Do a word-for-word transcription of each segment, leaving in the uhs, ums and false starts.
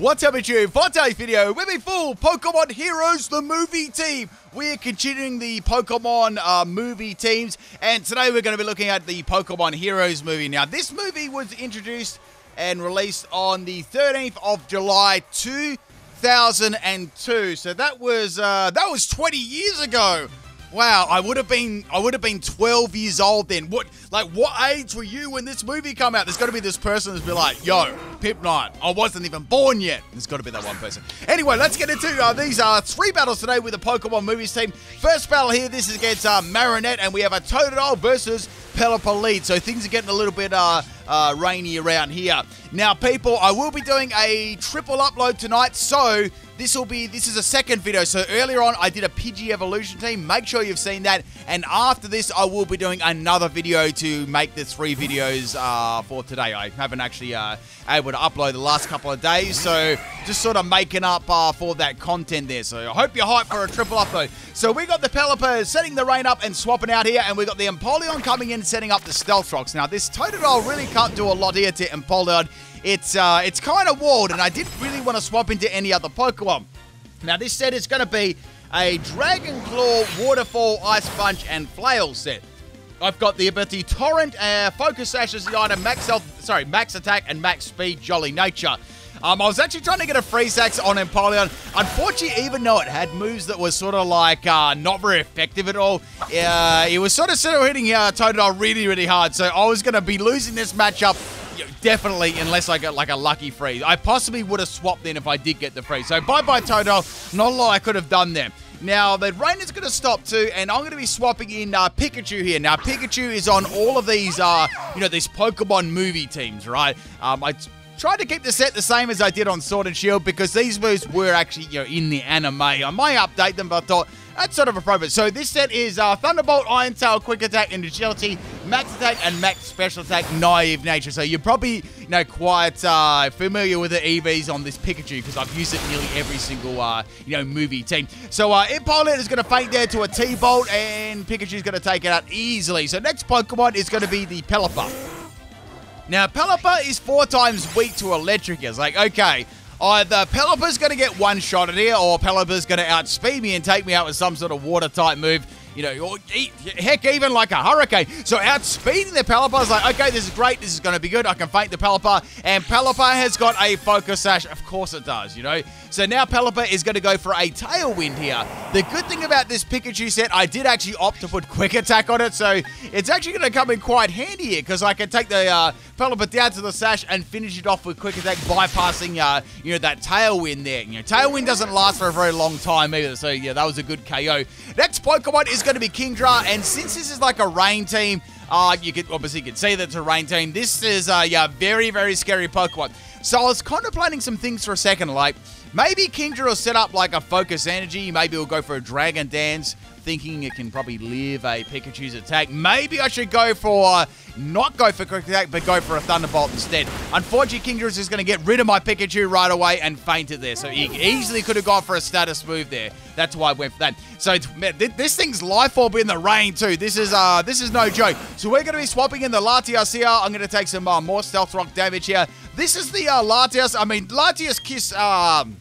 What's up, it's you? For today's video, we'll be full Pokemon Heroes, the movie team. We're continuing the Pokemon uh, movie teams, and today we're going to be looking at the Pokemon Heroes movie. Now, this movie was introduced and released on the thirteenth of July, two thousand two. So that was uh, that was twenty years ago. Wow, I would have been I would have been twelve years old then. What like what age were you when this movie came out? There's got to be this person that's been like, "Yo, Pip Knight, I wasn't even born yet." There's got to be that one person. Anyway, let's get into uh, these are uh, three battles today with the Pokemon movies team. First battle here, this is against uh, Marinette, and we have a Totodile versus Pelipper lead. So things are getting a little bit uh, uh, rainy around here. Now, people, I will be doing a triple upload tonight, so. This will be, this is a second video. So earlier on, I did a Pidgey evolution team. Make sure you've seen that. And after this, I will be doing another video to make the three videos uh, for today. I haven't actually uh, able to upload the last couple of days. So just sort of making up uh, for that content there. So I hope you're hyped for a triple upload. So we got the Pelipper setting the rain up and swapping out here. And we got the Empoleon coming in, setting up the Stealth Rocks. Now this Totodile really can't do a lot here to Empoleon. It's uh, it's kind of walled, and I didn't really want to swap into any other Pokemon. Now, this set is going to be a Dragon Claw, Waterfall, Ice Punch, and Flail set. I've got the ability Torrent, uh, Focus Sash as the item, Max Health, sorry, Max Attack, and Max Speed, Jolly Nature. Um, I was actually trying to get a Freeze Axe on Empoleon. Unfortunately, even though it had moves that were sort of like uh, not very effective at all, uh, it was sort of sort of hitting uh, Totodile really, really hard. So I was going to be losing this matchup. Definitely, unless I got like a lucky freeze. I possibly would have swapped in if I did get the freeze. So bye-bye, Totodile. Not a lot I could have done there. Now, the rain is going to stop too, and I'm going to be swapping in uh, Pikachu here. Now, Pikachu is on all of these, uh, you know, these Pokemon movie teams, right? Um, I tried to keep the set the same as I did on Sword and Shield because these moves were actually, you know, in the anime. I might update them, but I thought that's sort of appropriate. So this set is uh, Thunderbolt, Iron Tail, Quick Attack, and Agility, Max Attack, and Max Special Attack, Naive Nature. So you're probably, you know, quite uh, familiar with the E Vs on this Pikachu because I've used it nearly every single, uh, you know, movie team. So uh, Empoleon is going to faint there to a T-Bolt, and Pikachu's going to take it out easily. So next Pokemon is going to be the Pelipper. Now, Pelipper is four times weak to Electric. It's like, okay. Either Pelipper's going to get one shot at here, or Pelipper's going to outspeed me and take me out with some sort of water-type move. You know, or heck, even like a hurricane. So outspeeding the Pelipper is like, okay, this is great. This is going to be good. I can faint the Pelipper. And Pelipper has got a Focus Sash. Of course it does, you know. So now Pelipper is going to go for a Tailwind here. The good thing about this Pikachu set, I did actually opt to put Quick Attack on it. So it's actually going to come in quite handy here because I can take the uh, Pelipper down to the Sash and finish it off with Quick Attack, bypassing, uh, you know, that Tailwind there. You know, Tailwind doesn't last for a very long time either. So, yeah, that was a good K O. Next Pokemon is going to be Kingdra, and since this is like a rain team, uh, you could obviously you can see that it's a rain team. This is uh, a yeah, very, very scary Pokemon. So I was contemplating some things for a second, like maybe Kingdra will set up like a Focus Energy, maybe we'll go for a Dragon Dance, thinking it can probably live a Pikachu's attack. Maybe I should go for, uh, not go for Quick Attack, but go for a Thunderbolt instead. Unfortunately, Kingdra is just going to get rid of my Pikachu right away and faint it there. So he easily could have gone for a status move there. That's why I went for that. So man, th this thing's life orb in the rain too. This is uh, this is no joke. So we're going to be swapping in the Latias here. I'm going to take some uh, more Stealth Rock damage here. This is the uh, Latias. I mean, Latias kiss... Um,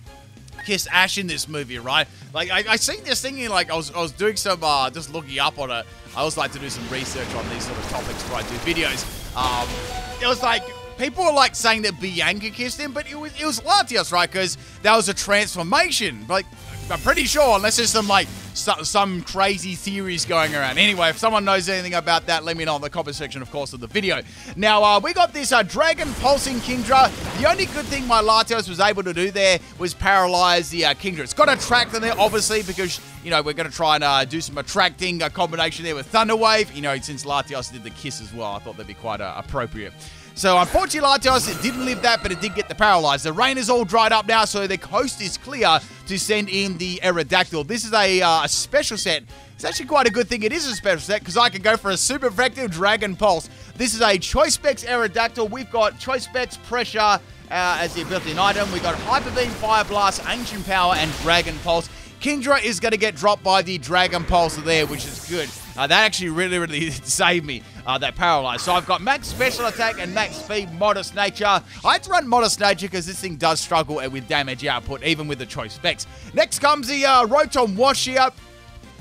Kiss Ash in this movie, right? Like, I, I seen this thinking, like, I was, I was doing some, uh, just looking up on it. I always like to do some research on these sort of topics before I do videos. Um, it was like, people were, like, saying that Bianca kissed him, but it was, it was Latios, right? Because that was a transformation. Like, I'm pretty sure, unless there's some, like, so, some crazy theories going around. Anyway, if someone knows anything about that, let me know in the comment section, of course, of the video. Now, uh, we got this uh, Dragon Pulsing Kingdra. The only good thing my Latios was able to do there was paralyze the uh, Kingdra. It's got Attract in there, obviously, because, you know, we're going to try and uh, do some attracting uh, combination there with Thunder Wave. You know, since Latios did the kiss as well, I thought that'd be quite uh, appropriate. So, unfortunately, Latios, it didn't live that, but it did get the Paralyze. The rain is all dried up now, so the coast is clear to send in the Aerodactyl. This is a, uh, a special set. It's actually quite a good thing it is a special set, because I can go for a super effective Dragon Pulse. This is a Choice Specs Aerodactyl. We've got Choice Specs Pressure uh, as the ability and item. We've got Hyper Beam, Fire Blast, Ancient Power, and Dragon Pulse. Kingdra is going to get dropped by the Dragon Pulse there, which is good. Uh, that actually really, really saved me, uh, that Paralyze. So I've got max special attack and max speed, modest nature. I had to run modest nature because this thing does struggle with damage output, even with the choice specs. Next comes the uh, Rotom Wash here.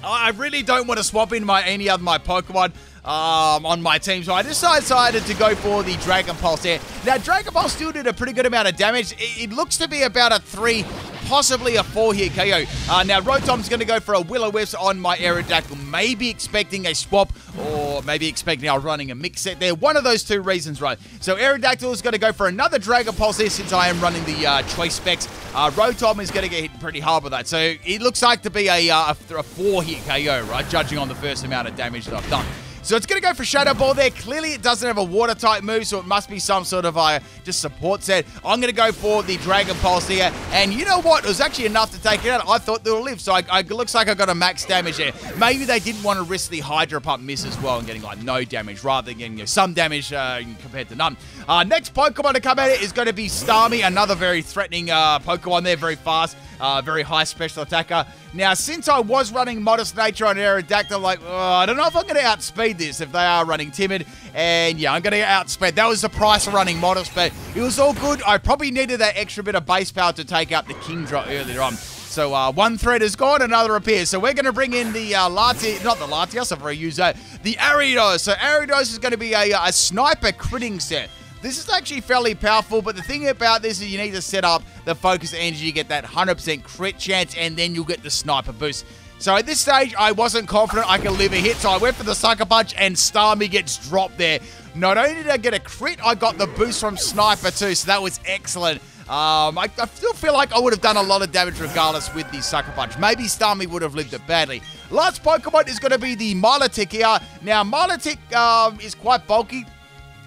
I really don't want to swap in my any other my Pokemon um, on my team, so I just decided to go for the Dragon Pulse there. Now, Dragon Pulse still did a pretty good amount of damage. It, it looks to be about a three, possibly a four here K O. Uh, now, Rotom's going to go for a Will-O-Wisp on my Aerodactyl, maybe expecting a swap, or maybe expecting I'm running a mix set there. One of those two reasons, right? So, Aerodactyl is going to go for another Dragon Pulse here since I am running the uh, choice specs. Uh, Rotom is going to get hit pretty hard with that. So, it looks like to be a, uh, a four here K O, right? Judging on the first amount of damage that I've done. So it's going to go for Shadow Ball there. Clearly, it doesn't have a Water-type move, so it must be some sort of uh, just support set. I'm going to go for the Dragon Pulse here. And you know what? It was actually enough to take it out. I thought they would live, so it looks like I got a max damage there. Maybe they didn't want to risk the Hydro Pump miss as well and getting, like, no damage rather than getting you know, some damage uh, compared to none. Uh, next Pokemon to come out is going to be Starmie, another very threatening uh, Pokemon there, very fast. Uh, very high special attacker. Now, since I was running Modest Nature on Aerodactyl, like, oh, I don't know if I'm going to outspeed this if they are running Timid. And, yeah, I'm going to get outspeed. That was the price of running Modest, but it was all good. I probably needed that extra bit of base power to take out the Kingdra earlier on. So, uh, one threat is gone, another appears. So, we're going to bring in the uh, Latias, not the Latias, I've already used that, the Ariados. So, Ariados is going to be a, a sniper critting set. This is actually fairly powerful, but the thing about this is you need to set up the focus energy to get that one hundred percent crit chance, and then you'll get the sniper boost. So at this stage, I wasn't confident I could live a hit, so I went for the Sucker Punch, and Starmie gets dropped there. Not only did I get a crit, I got the boost from Sniper too, so that was excellent. Um, I, I still feel like I would have done a lot of damage regardless with the Sucker Punch. Maybe Starmie would have lived it badly. Last Pokemon is going to be the Milotic here. Now, Milotic um, is quite bulky.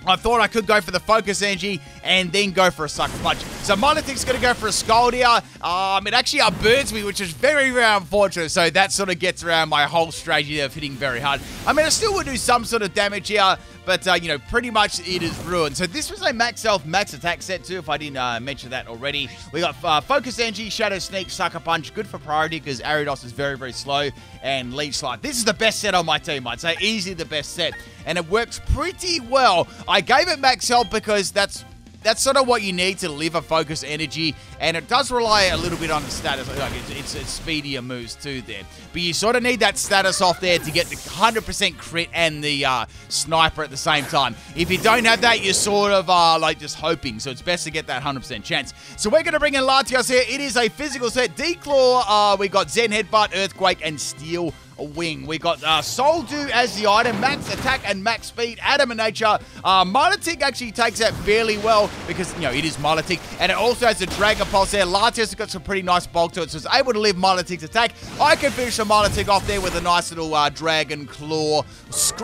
I thought I could go for the Focus Energy and then go for a Sucker Punch. So Milotic's going to go for a Scald here. Um, it actually upburns me, which is very, very unfortunate. So that sort of gets around my whole strategy of hitting very hard. I mean, I still would do some sort of damage here, but, uh, you know, pretty much it is ruined. So this was a max health, max attack set too, if I didn't uh, mention that already. We got uh, Focus Energy, Shadow Sneak, Sucker Punch. Good for priority because Ariados is very, very slow. And Leech Slide. This is the best set on my team, I'd say. Easily the best set. And it works pretty well. I gave it max health because that's that's sort of what you need to live a focus energy, and it does rely a little bit on the status. Like it's, it's, it's speedier moves too there, but you sort of need that status off there to get the one hundred percent crit and the uh, sniper at the same time. If you don't have that, you're sort of uh, like just hoping, so it's best to get that one hundred percent chance. So we're going to bring in Latios here. It is a physical set. Declaw, uh, we got Zen Headbutt, Earthquake, and Steel Wing. We got uh, Soul Dew as the item, max attack and max speed, Adam and Nature. Uh, Milotic actually takes that fairly well because, you know, it is Milotic, and it also has the Dragon Pulse there. Latias has got some pretty nice bulk to it, so it's able to live Milotic's attack. I can finish the Milotic off there with a nice little uh, Dragon Claw.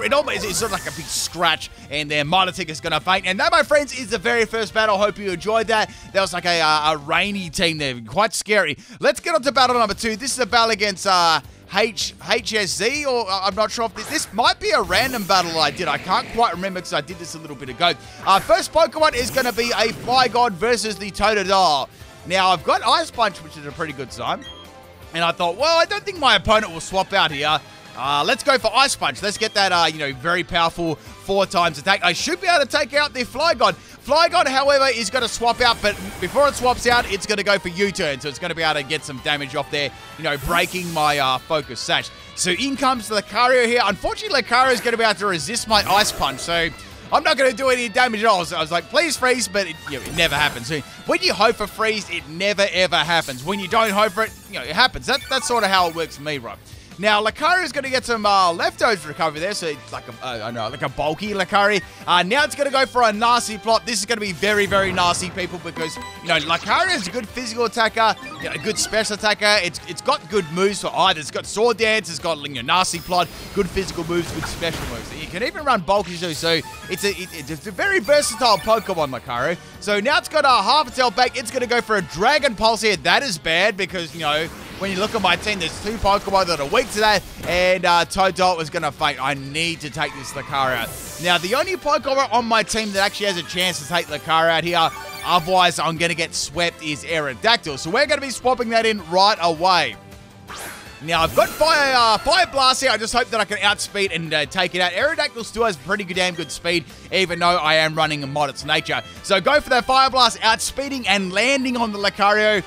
It almost, it's sort of like a big scratch, and then Milotic is going to faint. And that, my friends, is the very first battle. Hope you enjoyed that. That was like a, a rainy team there. Quite scary. Let's get on to battle number two. This is a battle against... Uh, H HSZ, or uh, I'm not sure if this, this might be a random battle I did. I can't quite remember because I did this a little bit ago. Uh, first Pokemon is going to be a Flygon versus the Totodile. Now, I've got Ice Punch, which is a pretty good sign. And I thought, well, I don't think my opponent will swap out here. Uh, let's go for Ice Punch. Let's get that, uh, you know, very powerful four times attack. I should be able to take out the Flygon. Flygon, however, is going to swap out, but before it swaps out, it's going to go for U-turn, so it's going to be able to get some damage off there, you know, breaking my uh, Focus Sash. So in comes Lucario here. Unfortunately, Lucario is going to be able to resist my Ice Punch, so I'm not going to do any damage at all. So I was like, please freeze, but it, you know, it never happens. So when you hope for freeze, it never, ever happens. When you don't hope for it, you know, it happens. That, that's sort of how it works for me, right? Now, Lucario's going to get some uh, leftovers recovery there, so it's like a, uh, I don't know, like a bulky Lucario. Uh, now it's going to go for a nasty plot. This is going to be very, very nasty, people, because, you know, Lucario is a good physical attacker, you know, a good special attacker. It's It's got good moves for either. It's got Sword Dance, it's got, you know, nasty plot, good physical moves, good special moves. You can even run bulky, so it's a, it, it's a very versatile Pokemon, Lucario. So now it's got a half its health back. It's going to go for a Dragon Pulse here. That is bad because, you know, when you look at my team, there's two Pokemon that are weak to that, and uh, Totodile was going to faint. I need to take this Lucario out. Now, the only Pokemon on my team that actually has a chance to take Lucario out here, otherwise I'm going to get swept, is Aerodactyl. So we're going to be swapping that in right away. Now, I've got Fire uh, fire Blast here. I just hope that I can outspeed and uh, take it out. Aerodactyl still has pretty good, damn good speed, even though I am running a mod its nature. So go for that Fire Blast, outspeeding and landing on the Lucario.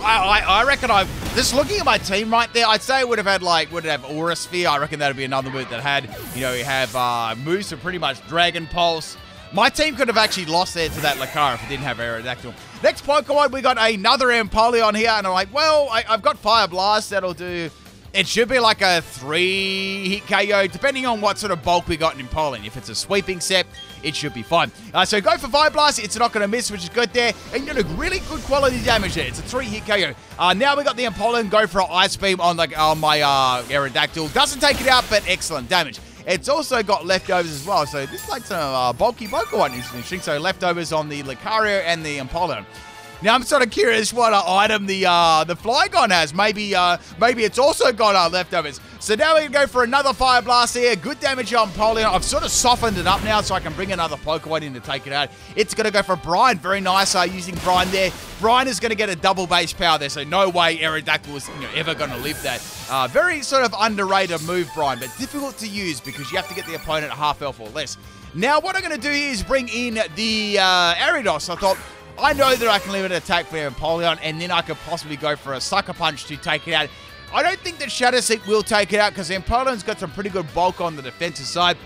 I, I, I reckon I've... Just looking at my team right there, I'd say it would have had, like, would it have Aura Sphere? I reckon that would be another move that had, you know, you have uh, moves for pretty much Dragon Pulse. My team could have actually lost there to that Lucario if it didn't have Aerodactyl. Next Pokemon, we got another Empoleon here, and I'm like, well, I, I've got Fire Blast, that'll do. It should be like a three-hit K O, depending on what sort of bulk we got in Empoleon. If it's a sweeping set, it should be fine. Uh, so go for Fire Blast, it's not going to miss, which is good there. And you got a really good quality damage there. It's a three-hit K O. Uh, now we got the Empoleon go for an Ice Beam on, like, on my uh, Aerodactyl. Doesn't take it out, but excellent damage. It's also got leftovers as well, so this is like some uh, bulky Pokemon, interesting. So leftovers on the Lucario and the Empoleon. Now I'm sort of curious what uh, item the uh, the Flygon has. Maybe uh, maybe it's also got uh, leftovers. So now we can go for another Fire Blast here. Good damage on Empoleon. I've sort of softened it up now, so I can bring another Pokemon in to take it out. It's going to go for Brine. Very nice uh, using Brine there. Brine is going to get a double base power there, so no way Aerodactyl was, you know, ever going to live that. Uh, very sort of underrated move, Brine, but difficult to use because you have to get the opponent half health or less. Now, what I'm going to do is bring in the uh, Ariados. I thought, I know that I can leave an attack for Empoleon, and then I could possibly go for a Sucker Punch to take it out. I don't think that Shadow Seek will take it out because Empoleon's got some pretty good bulk on the defensive side.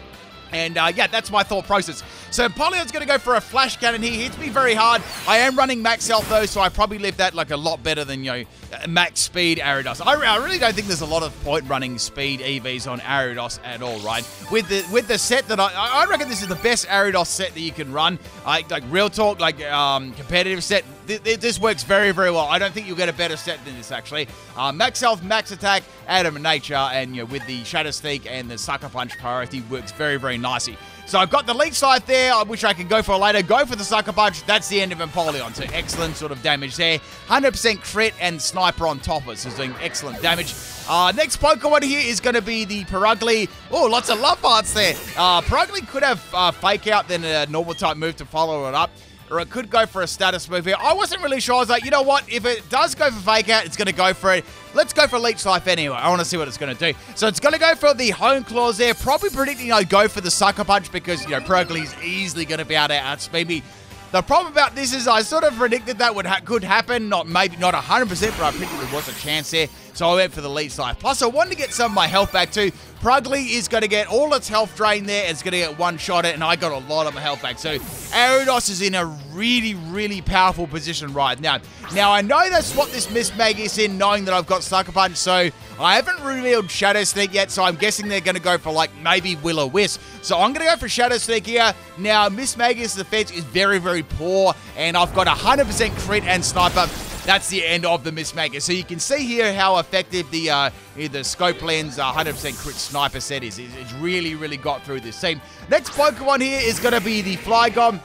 And, uh, yeah, that's my thought process. So, Empoleon's going to go for a Flash Cannon here. He hits me very hard. I am running max health, though, so I probably live that, like, a lot better than, you know, max speed Ariados. I, I really don't think there's a lot of point running speed E Vs on Ariados at all, right? With the with the set that I... I reckon this is the best Ariados set that you can run. I, like, real talk, like, um, competitive set. Th th this works very, very well. I don't think you'll get a better set than this, actually. Uh, max health, max attack, Adam and Nature, and, you know, with the Shadow Sneak and the Sucker Punch priority, works very, very nicely. So I've got the leech side there, which I can go for later. Go for the Sucker Punch. That's the end of Empoleon. So excellent sort of damage there. one hundred percent crit and Sniper on top of us. So doing excellent damage. Uh, next Pokemon here is going to be the Perugly. Oh, lots of love hearts there. Uh, Perugly could have uh, Fake Out, then a normal type move to follow it up. Or it could go for a status move here. I wasn't really sure. I was like, you know what? If it does go for Fake Out, it's going to go for it. Let's go for Leech Life anyway. I want to see what it's going to do. So it's going to go for the Home Claws there. Probably predicting I'd go for the Sucker Punch because, you know, Perugly is easily going to be able to outspeed me. The problem about this is I sort of predicted that would ha could happen. Not maybe not one hundred percent, but I predicted there was a chance there. So I went for the Leech Life. Plus, I wanted to get some of my health back too. Perugly is going to get all its health drained there. It's going to get one shot at, and I got a lot of my health back. So Ariados is in a really, really powerful position right now. Now, I know that's what this Miss Maggie's in, knowing that I've got Sucker Punch. So I haven't revealed Shadow Sneak yet. So I'm guessing they're going to go for, like, maybe Will-O-Wisp. So I'm going to go for Shadow Sneak here. Now, Miss Maggie's defense is very, very poor. And I've got one hundred percent crit and sniper. That's the end of the mismaker. So you can see here how effective the uh, the Scope Lens one hundred percent uh, crit sniper set is. It's really, really got through this team. Next Pokemon here is going to be the Flygon.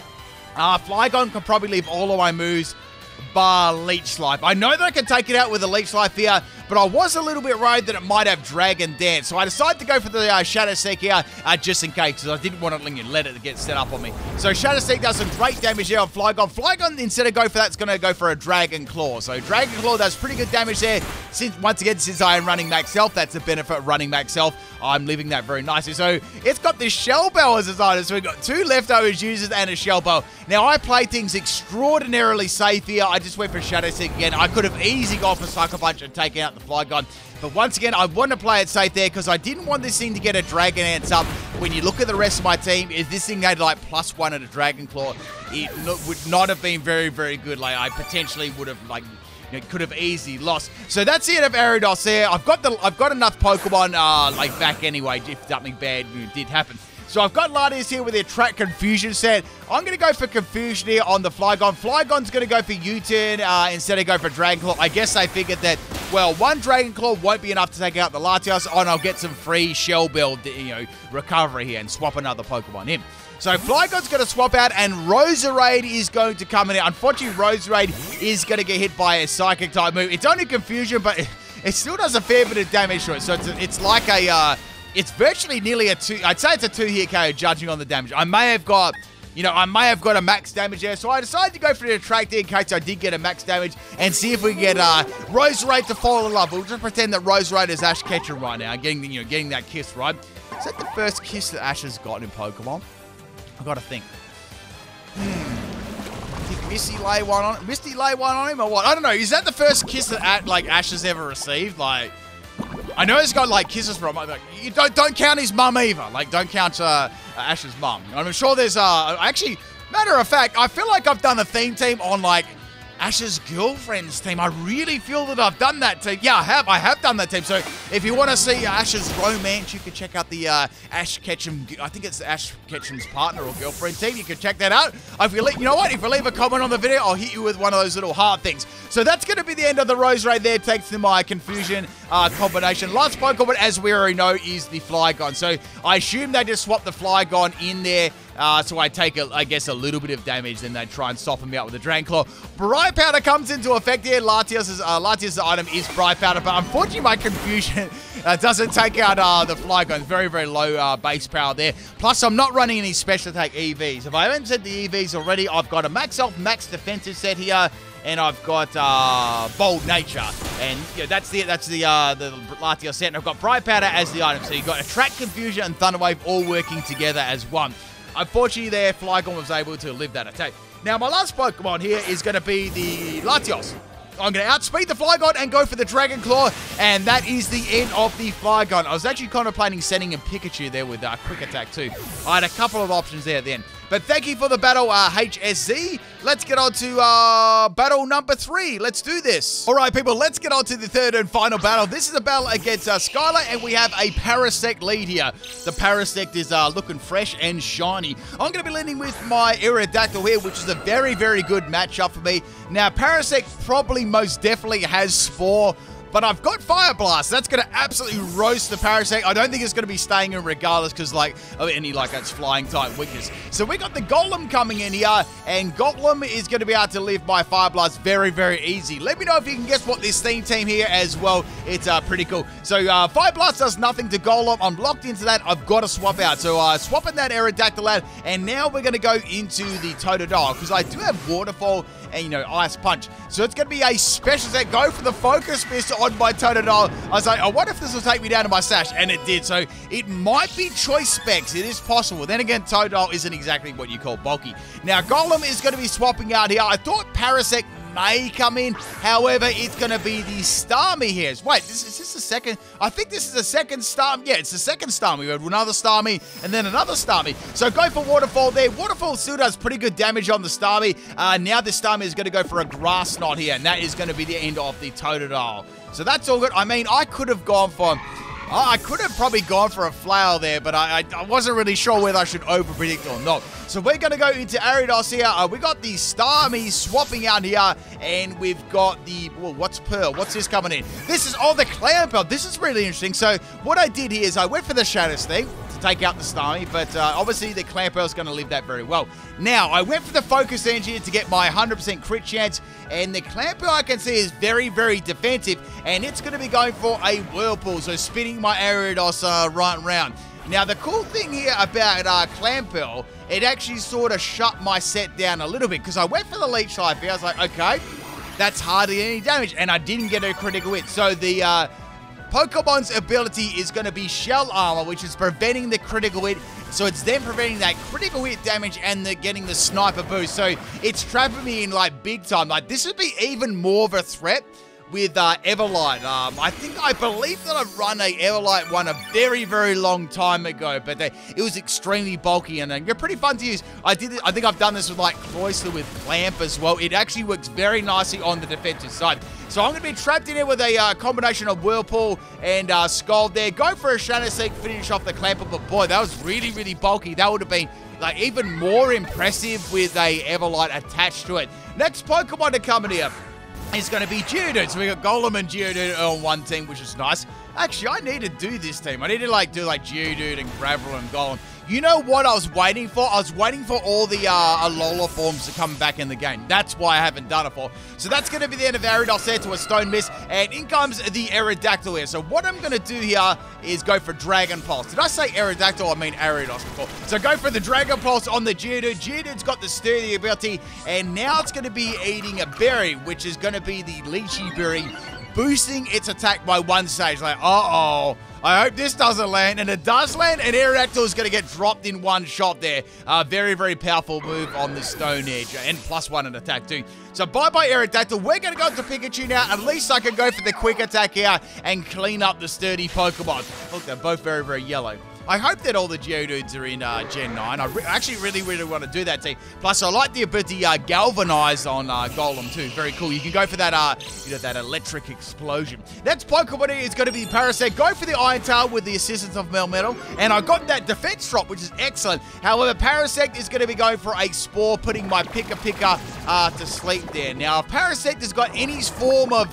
Uh, Flygon can probably leave all of my moves bar Leech Life. I know that I can take it out with a Leech Life here, but I was a little bit worried that it might have Dragon Dance. So I decided to go for the uh, Shadow Seek here uh, just in case, because I didn't want to let it get set up on me. So Shadow Seek does some great damage there on Flygon. Flygon, instead of going for that, is going to go for a Dragon Claw. So Dragon Claw does pretty good damage there. Since Once again, since I am running max health, that's the benefit of running max health. I'm living that very nicely. So it's got this Shell Bell as its item. So we've got two leftovers users and a Shell Bell. Now, I play things extraordinarily safe here. I just went for Shadow Seek again. I could have easily gone for Sucker Punch and taken out the Flygon. But once again, I want to play it safe there because I didn't want this thing to get a Dragon Dance up. When you look at the rest of my team, if this thing had like plus one at a Dragon Claw, it no, would not have been very, very good. Like, I potentially would have, like, you know, could have easily lost. So that's the end of Ariados there. I've got the I've got enough Pokemon uh, like back anyway if something bad did happen. So I've got Latias here with their Track Confusion set. I'm going to go for Confusion here on the Flygon. Flygon's going to go for U-Turn uh, instead of go for Dragon Claw. I guess they figured that, well, one Dragon Claw won't be enough to take out the Latios, and I'll get some free Shell Build, you know, recovery here and swap another Pokemon in. So Flygon's going to swap out, and Roserade is going to come in. Unfortunately, Roserade is going to get hit by a Psychic-type move. It's only Confusion, but it still does a fair bit of damage to it. So it's, a, it's like a... Uh, It's virtually nearly a two... I'd say it's a two-hit K O, judging on the damage. I may have got you know, I may have got a max damage there, so I decided to go for the attract in case I did get a max damage and see if we can get uh, Roserade to fall in love. We'll just pretend that Roserade is Ash Ketchum right now, getting you know, getting that kiss, right? Is that the first kiss that Ash has gotten in Pokemon? I've got to think. Hmm. Did Misty lay one on Misty lay one on him or what? I don't know. Is that the first kiss that like Ash has ever received? Like, I know he's got like kisses from. Like, you don't don't count his mum either. Like, don't count uh, Ash's mum. I'm sure there's uh actually matter of fact, I feel like I've done a theme team on like Ash's girlfriend's team. I really feel that I've done that team. Yeah, I have. I have done that team. So if you want to see Ash's romance, you can check out the uh, Ash Ketchum. I think it's Ash Ketchum's partner or girlfriend team. You can check that out. If you, leave, you know what? If you leave a comment on the video, I'll hit you with one of those little heart things. So that's going to be the end of the Roserade there. Thanks to my confusion uh, combination. Last Pokemon, as we already know, is the Flygon. So I assume they just swapped the Flygon in there. Uh, so I take, a, I guess, a little bit of damage, then they try and soften me up with a Drain Claw. Bright Powder comes into effect here. Latios' uh, Latios' item is Bright Powder, but unfortunately my confusion uh, doesn't take out uh, the Flygon. Very, very low uh, base power there. Plus, I'm not running any special attack E Vs. If I haven't said the E Vs already, I've got a max health, max defensive set here, and I've got uh, Bold Nature. And yeah, that's the that's the, uh, the Latios set, and I've got Bright Powder as the item. So you've got Attract, Confusion, and Thunder Wave all working together as one. Unfortunately, there, Flygon was able to live that attack. Now, my last Pokemon here is going to be the Latios. I'm going to outspeed the Flygon and go for the Dragon Claw, and that is the end of the Flygon. I was actually contemplating sending a Pikachu there with uh, Quick Attack too. I had a couple of options there then. But thank you for the battle, uh, H S Z. Let's get on to uh, battle number three. Let's do this. All right, people, let's get on to the third and final battle. This is a battle against uh, Skylar, and we have a Parasect lead here. The Parasect is uh, looking fresh and shiny. I'm going to be leading with my Aerodactyl here, which is a very, very good matchup for me. Now, Parasect probably most definitely has Spore, but I've got Fire Blast. That's going to absolutely roast the Parasect. I don't think it's going to be staying in regardless because, like, of any, like, that's flying type weakness. So we got the Golem coming in here, and Golem is going to be able to live by Fire Blast very, very easy. Let me know if you can guess what this theme team here as well. It's uh, pretty cool. So uh, Fire Blast does nothing to Golem. I'm locked into that. I've got to swap out. So uh, swapping that Aerodactyl out, and now we're going to go into the Totodile because I do have Waterfall and, you know, Ice Punch. So it's going to be a special set. Go for the Focus Fist on my Totodile. I was like, I wonder if this will take me down to my sash, and it did. So it might be choice specs. It is possible. Then again, Totodile isn't exactly what you call bulky. Now, Golem is going to be swapping out here. I thought Parasect may come in. However, it's going to be the Starmie here. Wait, this, is this the second? I think this is the second Starmie. Yeah, it's the second Starmie. We had another Starmie and then another Starmie. So go for Waterfall there. Waterfall still does pretty good damage on the Starmie. Uh, now this Starmie is going to go for a Grass Knot here, and that is going to be the end of the Totodile. So that's all good. I mean, I could have gone for... I could have probably gone for a Flail there, but I, I, I wasn't really sure whether I should over-predict or not. So we're going to go into Ariados here. Uh, we got the Starmie swapping out here, and we've got the... Well, what's Pearl? What's this coming in? This is all the Clamperl. This is really interesting. So what I did here is I went for the Shadow Sting to take out the Starmie, but uh, obviously the Clamperl is going to live that very well. Now, I went for the Focus Engine to get my one hundred percent crit chance, and the Clamperl I can see is very, very defensive, and it's going to be going for a Whirlpool, so spinning my Ariados uh, right round. Now, the cool thing here about uh, Clamperl, it actually sort of shut my set down a little bit because I went for the Leech Life here. I was like, okay, that's hardly any damage, and I didn't get a critical hit. So the uh, Pokemon's ability is going to be Shell Armor, which is preventing the critical hit. So it's then preventing that critical hit damage and the getting the sniper boost. So it's trapping me in, like, big time. Like, this would be even more of a threat with uh, Everlight. Um, I think, I believe that I've run a Everlight one a very, very long time ago, but they, it was extremely bulky and they're uh, pretty fun to use. I did. I think I've done this with like Cloyster with Clamp as well. It actually works very nicely on the defensive side. So I'm going to be trapped in here with a uh, combination of Whirlpool and uh, Scald there. Go for a Shadow Seek, finish off the Clamper, but boy, that was really, really bulky. That would have been like even more impressive with a Everlight attached to it. Next Pokemon to come in here is going to be Geodude. So we got Golem and Geodude on one team, which is nice. Actually, I need to do this team. I need to like do like Geodude and Graveler and Golem You know what I was waiting for? I was waiting for all the uh, Alola forms to come back in the game. That's why I haven't done it for. So that's going to be the end of Ariados there to a Stone Mist. And in comes the Aerodactyl here. So what I'm going to do here is go for Dragon Pulse. Did I say Aerodactyl? I mean Ariados before. So go for the Dragon Pulse on the Geodude. Geodude's got the sturdy ability. And now it's going to be eating a berry, which is going to be the Lychee Berry, boosting its attack by one stage. Like, uh-oh. I hope this doesn't land, and it does land, and Aerodactyl is going to get dropped in one shot there. Uh, very, very powerful move on the Stone Edge, and plus one in attack too. So bye-bye Aerodactyl. We're going to go into Pikachu now. At least I can go for the quick attack here and clean up the sturdy Pokemon. Look, they're both very, very yellow. I hope that all the Geodudes are in uh, Gen nine. I re actually really, really want to do that too. Plus, I like the ability uh, Galvanize on uh, Golem too. Very cool. You can go for that, uh, you know, that electric explosion. Next Pokemon is going to be Parasect. Go for the Iron Tail with the assistance of Melmetal. And I got that defense drop, which is excellent. However, Parasect is going to be going for a Spore, putting my Pika Pika uh, to sleep there. Now, if Parasect has got any form of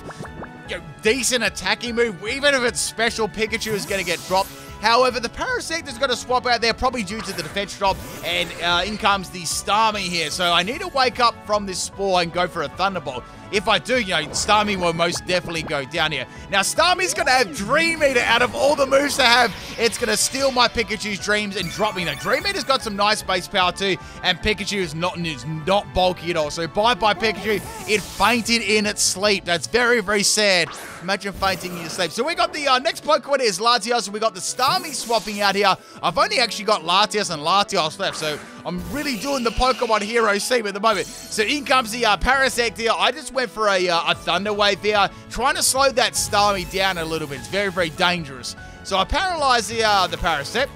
you know, decent attacking move, even if it's special, Pikachu is going to get dropped. However, the Parasect is going to swap out there, probably due to the defense drop, and uh, in comes the Starmie here. So I need to wake up from this Spore and go for a Thunderbolt. If I do, you know, Starmie will most definitely go down here. Now, Starmie's going to have Dream Eater out of all the moves to have. It's going to steal my Pikachu's dreams and drop me. Now, Dream Eater's got some nice base power too, and Pikachu is not, is not bulky at all. So bye-bye, Pikachu. It fainted in its sleep. That's very, very sad. Imagine fainting in your sleep. So we got the uh, next Pokemon is Latios, and we got the Starmie swapping out here. I've only actually got Latias and Latios left, so I'm really doing the Pokemon Heroes team at the moment. So in comes the uh, Parasect here. I just went for a, uh, a Thunder Wave there, trying to slow that Starmie down a little bit. It's very, very dangerous. So I paralyze the, uh, the Parasect.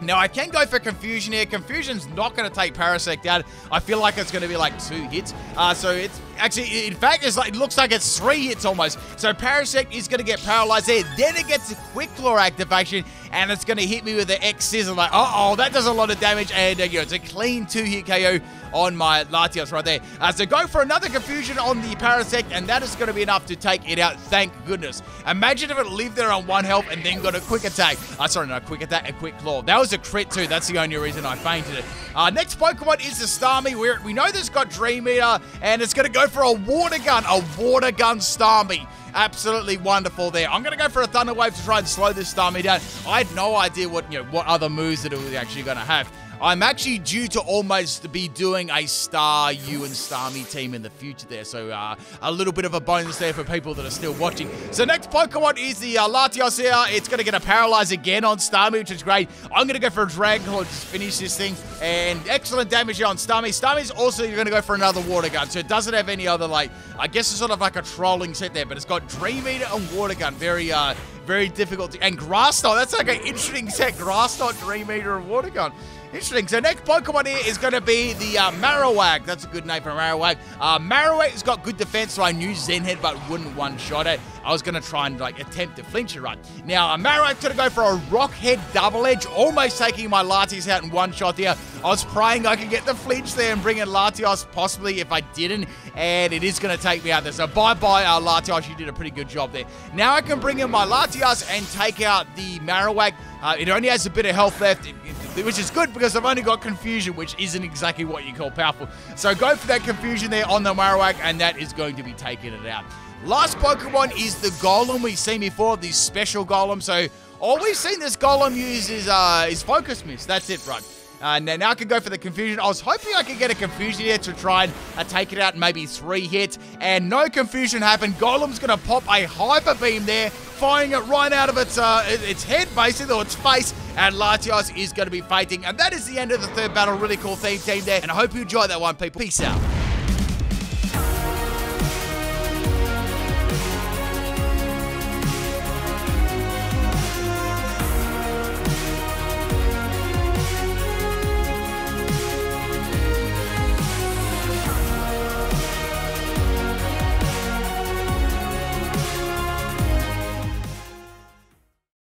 Now, I can go for Confusion here. Confusion's not going to take Parasect out. I feel like it's going to be like two hits. Uh, so it's actually, in fact, it's like, it looks like it's three hits almost. So Parasect is going to get paralyzed there. Then it gets a Quick Claw activation, and it's going to hit me with an X Scissor. Like, uh-oh, that does a lot of damage. And uh, you know, it's a clean two-hit K O on my Latios right there. Uh, so go for another Confusion on the Parasect, and that is going to be enough to take it out. Thank goodness. Imagine if it lived there on one health and then got a Quick Attack. Uh, sorry, no, Quick Attack, a Quick Claw. That was a crit too. That's the only reason I fainted it. Uh, next Pokemon is the Starmie. We're, we know this got Dream Eater, and it's going to go for a Water Gun. A Water Gun Starmie. Absolutely wonderful there. I'm going to go for a Thunder Wave to try and slow this Starmie down. I had no idea what, you know, what other moves that it was actually going to have. I'm actually due to almost be doing a Star You and Starmie team in the future there. So uh, a little bit of a bonus there for people that are still watching. So next Pokemon is the uh, Latios here. It's going to get a Paralyze again on Starmie, which is great. I'm going to go for a Dragon Claw to finish this thing. And excellent damage here on Starmie. Starmie's also going to go for another Water Gun. So it doesn't have any other, like, I guess it's sort of like a trolling set there. But it's got Dream Eater and Water Gun. Very, uh, very difficult. To and Grass Knot. That's like an interesting set. Grass Knot, Dream Eater, and Water Gun. Interesting. So next Pokemon here is going to be the uh, Marowak. That's a good name for Marowak. Uh, Marowak's got good defense, so I knew Zen Head, but wouldn't one-shot it. I was going to try and, like, attempt to flinch it right. Now, Marowak's going to go for a Rock Head Double Edge, almost taking my Latias out in one shot there. I was praying I could get the flinch there and bring in Latios, possibly, if I didn't. And it is going to take me out there. So bye-bye, uh, Latios. You did a pretty good job there. Now I can bring in my Latias and take out the Marowak. Uh, it only has a bit of health left, it, it, which is good because I've only got Confusion, which isn't exactly what you call powerful. So go for that Confusion there on the Marowak, and that is going to be taking it out. Last Pokemon is the Golem we've seen before, the special Golem. So all we've seen this Golem use is, uh, is Focus Miss. That's it, right? Uh, now, now I can go for the Confusion. I was hoping I could get a Confusion here to try and uh, take it out in maybe three hits. And no Confusion happened. Golem's going to pop a Hyper Beam there, firing it right out of its uh, its head, basically, or its face. And Latios is going to be fainting. And that is the end of the third battle. Really cool theme team there. And I hope you enjoyed that one, people. Peace out.